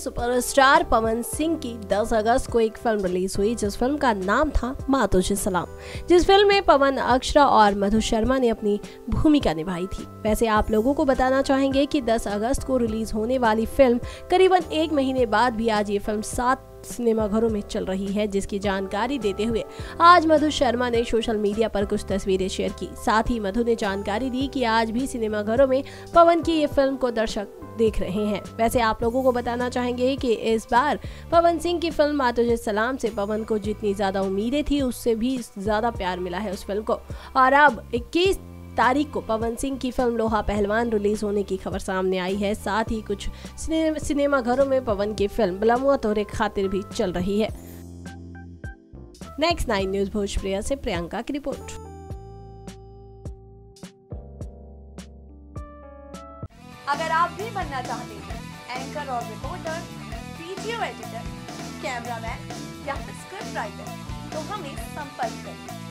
Superstar Pawan Singh की 10 अगस्त को एक फिल्म रिलीज हुई, जिस फिल्म का नाम था मां तुझे सलाम, जिस फिल्म में पवन, अक्षरा और मधु शर्मा ने अपनी भूमिका निभाई थी। वैसे आप लोगों को बताना चाहेंगे कि 10 अगस्त को रिलीज होने वाली फिल्म करीबन एक महीने बाद भी आज ये फिल्म 7 सिनेमाघरों में चल रही है, जिसकी जानकारी देते हुए आज मधु शर्मा ने सोशल मीडिया पर कुछ तस्वीरें शेयर की। साथ ही मधु ने जानकारी दी कि आज भी सिनेमाघरों में पवन की ये फिल्म को दर्शक देख रहे हैं। वैसे आप लोगों को बताना चाहेंगे कि इस बार पवन सिंह की फिल्म मां तुझे सलाम से पवन को जितनी ज्यादा उम्मीदें थी, उससे भी ज्यादा प्यार मिला है उस फिल्म को। और अब 21 तारीख को पवन सिंह की फिल्म लोहा पहलवान रिलीज होने की खबर सामने आई है। साथ ही कुछ सिनेमाघरों में पवन की फिल्म बलमुआ तोरे खातिर भी चल रही है। Next 9 न्यूज भोजप्रिया से प्रियंका की रिपोर्ट। अगर आप भी बनना चाहते हैं एंकर और रिपोर्टर, वीडियो एडिटर, कैमरामैन या स्क्रिप्ट राइटर, तो हमें संपर्क करें।